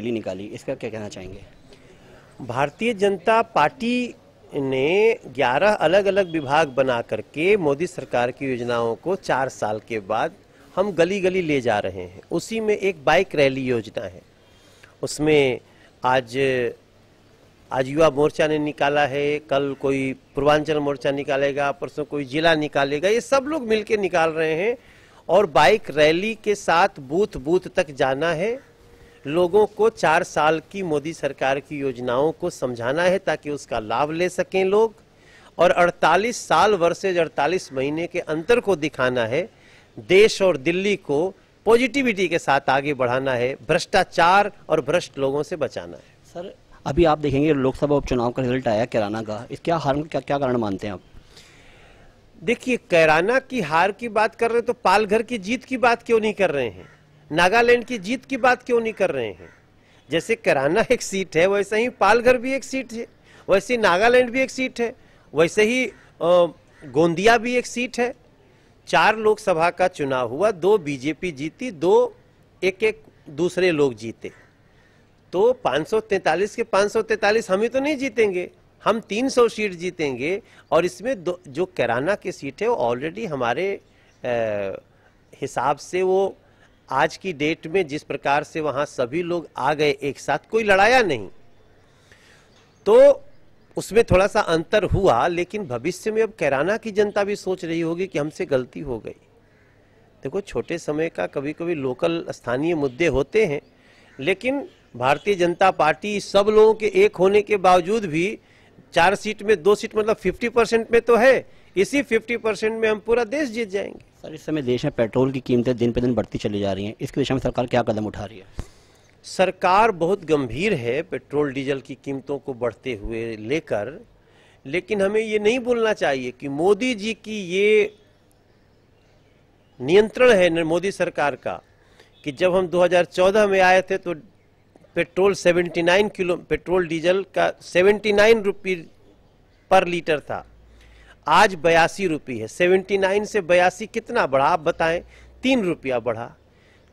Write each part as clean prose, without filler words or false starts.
Rally निकाली, इसका क्या कहना चाहेंगे? भारतीय जनता पार्टी ने 11 अलग अलग विभाग बना करके मोदी सरकार की योजनाओं को 4 साल के बाद हम गली गली ले जा रहे हैं। उसी में एक बाइक रैली योजना है, उसमें आज युवा मोर्चा ने निकाला है, कल कोई पूर्वांचल मोर्चा निकालेगा, परसों कोई जिला निकालेगा, ये सब लोग मिलकर निकाल रहे हैं। और बाइक रैली के साथ बूथ बूथ तक जाना है, लोगों को 4 साल की मोदी सरकार की योजनाओं को समझाना है ताकि उसका लाभ ले सकें लोग, और 48 साल वर्सेज 48 महीने के अंतर को दिखाना है, देश और दिल्ली को पॉजिटिविटी के साथ आगे बढ़ाना है, भ्रष्टाचार और भ्रष्ट लोगों से बचाना है। सर, अभी आप देखेंगे लोकसभा उपचुनाव का रिजल्ट आया किराना का, इसका हार का क्या कारण मानते हैं आप? देखिए, कैराना की हार की बात कर रहे हैं तो पालघर की जीत की बात क्यों नहीं कर रहे हैं? नागालैंड की जीत की बात क्यों नहीं कर रहे हैं? जैसे कैराना एक सीट है, वैसे ही पालघर भी एक सीट है, वैसे ही नागालैंड भी एक सीट है, वैसे ही गोंदिया भी एक सीट है। 4 लोकसभा का चुनाव हुआ, 2 बीजेपी जीती, 2 एक दूसरे लोग जीते। तो 543 के 543 हम ही तो नहीं जीतेंगे, हम 300 सीट जीतेंगे। और इसमें जो कैराना की सीट है वो ऑलरेडी हमारे हिसाब से वो आज की डेट में जिस प्रकार से वहाँ सभी लोग आ गए एक साथ, कोई लड़ाया नहीं, तो उसमें थोड़ा सा अंतर हुआ। लेकिन भविष्य में अब कैराना की जनता भी सोच रही होगी कि हमसे गलती हो गई। देखो, छोटे समय का कभी कभी लोकल स्थानीय मुद्दे होते हैं, लेकिन भारतीय जनता पार्टी सब लोगों के एक होने के बावजूद भी 4 सीट में 2 सीट, मतलब 50% में तो है। इसी 50% में हम पूरा देश जीत जाएंगे। सर, इस समय देश में पेट्रोल की कीमतें दिन पे दिन बढ़ती चली जा रही हैं, इसकी दिशा में सरकार क्या कदम उठा रही है? सरकार बहुत गंभीर है पेट्रोल डीजल की कीमतों को बढ़ते हुए लेकर, लेकिन हमें ये नहीं बोलना चाहिए कि मोदी जी की ये नियंत्रण है मोदी सरकार का कि जब हम 2014 में आए थे तो पेट्रोल डीजल का 79 रुपये पर लीटर था, आज 82 रुपये है। 79 से 82 कितना बढ़ा आप बताएं? 3 रुपया बढ़ा।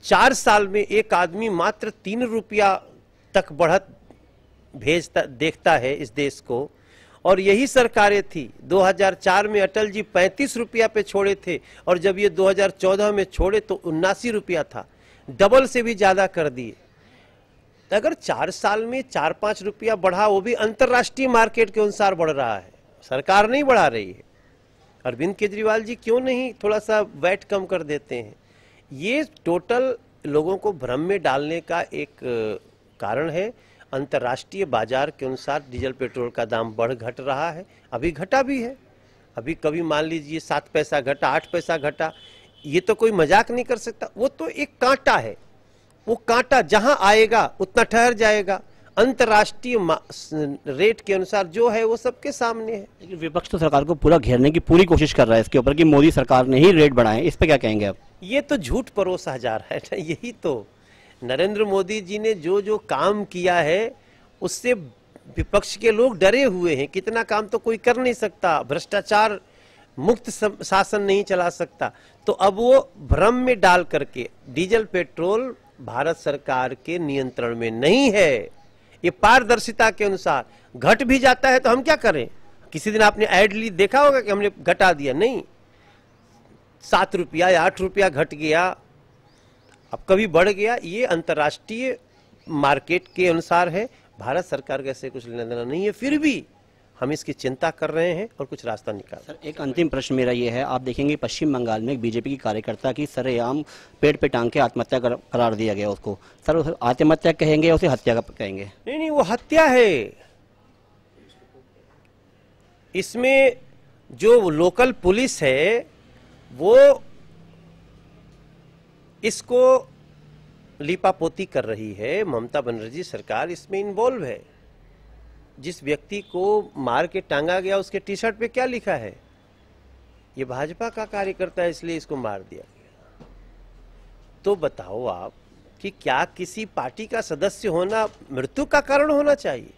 4 साल में एक आदमी मात्र 3 रुपया तक बढ़त देखता है इस देश को। और यही सरकारें थी, 2004 में अटल जी 35 रुपया पे छोड़े थे, और जब ये 2014 में छोड़े तो 79 रुपया था, डबल से भी ज़्यादा कर दिए। अगर 4 साल में 4-5 रुपया बढ़ा, वो भी अंतर्राष्ट्रीय मार्केट के अनुसार बढ़ रहा है, सरकार नहीं बढ़ा रही है। अरविंद केजरीवाल जी क्यों नहीं थोड़ा सा वैट कम कर देते हैं? ये टोटल लोगों को भ्रम में डालने का एक कारण है। अंतर्राष्ट्रीय बाजार के अनुसार डीजल पेट्रोल का दाम बढ़ घट रहा है, अभी घटा भी है, अभी कभी मान लीजिए 7 पैसा घटा, 8 पैसा घटा, ये तो कोई मजाक नहीं कर सकता। वो तो एक कांटा है, वो कांटा जहां आएगा उतना ठहर जाएगा। अंतर्राष्ट्रीय रेट के अनुसार जो है वो सबके सामने है। लेकिन विपक्ष तो सरकार को पूरा घेरने की पूरी कोशिश कर रहा है इसके ऊपर कि मोदी सरकार ने ही रेट बढ़ाए, इस पे क्या कहेंगे आप? ये तो झूठ परोसा जा रहा है ना। यही तो नरेंद्र मोदी जी ने जो जो काम किया है उससे विपक्ष के लोग डरे हुए हैं। कितना काम तो कोई कर नहीं सकता, भ्रष्टाचार मुक्त शासन नहीं चला सकता, तो अब वो भ्रम में डाल करके डीजल पेट्रोल भारत सरकार के नियंत्रण में नहीं है, ये पारदर्शिता के अनुसार घट भी जाता है तो हम क्या करें? किसी दिन आपने ऐड ली देखा होगा कि हमने घटा दिया, नहीं, 7 रुपया या 8 रुपया घट गया, अब कभी बढ़ गया। ये अंतर्राष्ट्रीय मार्केट के अनुसार है, भारत सरकार का इससे कुछ लेना देना नहीं है, फिर भी हम इसकी चिंता कर रहे हैं और कुछ रास्ता निकाल। सर, एक अंतिम प्रश्न मेरा ये है, आप देखेंगे पश्चिम बंगाल में एक बीजेपी की कार्यकर्ता की सरेआम पेड़ पे टांग के आत्महत्या करार दिया गया उसको। सर, उसे आत्महत्या कहेंगे या उसे हत्या कहेंगे? नहीं, वो हत्या है। इसमें जो लोकल पुलिस है वो इसको लीपापोती कर रही है, ममता बनर्जी सरकार इसमें इन्वॉल्व है। जिस व्यक्ति को मार के टांगा गया उसके टी शर्ट पे क्या लिखा है? ये भाजपा का कार्यकर्ता है इसलिए इसको मार दिया गया। तो बताओ आप कि क्या किसी पार्टी का सदस्य होना मृत्यु का कारण होना चाहिए?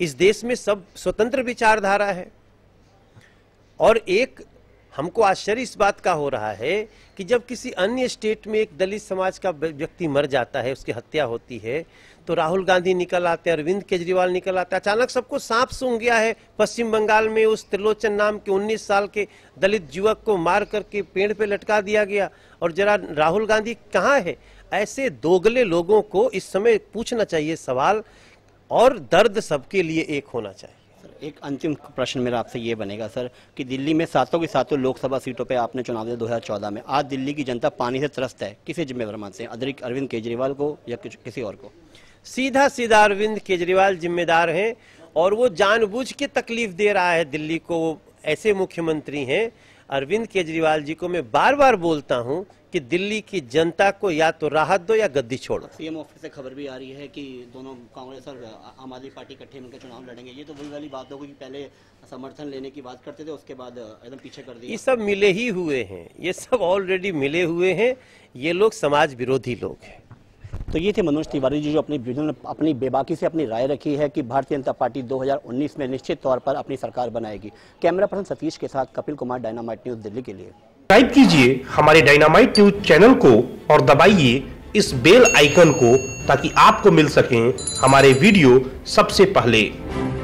इस देश में सब स्वतंत्र विचारधारा है, और एक हमको आश्चर्य इस बात का हो रहा है कि जब किसी अन्य स्टेट में एक दलित समाज का व्यक्ति मर जाता है, उसकी हत्या होती है, तो राहुल गांधी निकल आते हैं, अरविंद केजरीवाल निकल आते हैं। अचानक सबको सांप सूंघ गया है। पश्चिम बंगाल में उस त्रिलोचन नाम के 19 साल के दलित युवक को मार करके पेड़ पे लटका दिया गया, और जरा राहुल गांधी कहाँ है? ऐसे दोगले लोगों को इस समय पूछना चाहिए सवाल, और दर्द सबके लिए एक होना चाहिए। एक अंतिम प्रश्न मेरा आपसे ये बनेगा सर कि दिल्ली में सातों की सातों लोकसभा सीटों पे आपने चुनाव दिया 2014 में। आज दिल्ली की जनता पानी से त्रस्त है, किसे जिम्मेदार मानते हैं, अरविंद केजरीवाल को या किसी और को? सीधा सीधा अरविंद केजरीवाल जिम्मेदार हैं, और वो जानबूझ के तकलीफ दे रहा है दिल्ली को। ऐसे मुख्यमंत्री हैं अरविंद केजरीवाल जी को मैं बार बार बोलता हूँ कि दिल्ली की जनता को या तो राहत दो या गद्दी छोड़ो। सीएम ऑफिस से खबर भी आ रही है कि दोनों कांग्रेस और आम आदमी पार्टी इकट्ठे मिलकर चुनाव लड़ेंगे। ये तो वही वाली बात होगी कि पहले समर्थन लेने की बात करते थे, उसके बाद एकदम पीछे कर दिया। ये सब मिले ही हुए हैं, ये सब ऑलरेडी मिले हुए हैं, ये लोग समाज विरोधी लोग हैं। तो ये थे मनोज तिवारी जी, जो अपनी बेबाकी से अपनी राय रखी है कि भारतीय जनता पार्टी 2019 में निश्चित तौर पर अपनी सरकार बनाएगी। कैमरा पर्सन सतीश के साथ कपिल कुमार, डायनामाइट न्यूज दिल्ली के लिए। सब्सक्राइब कीजिए हमारे डायनामाइट न्यूज चैनल को और दबाइए इस बेल आइकन को ताकि आपको मिल सके हमारे वीडियो सबसे पहले।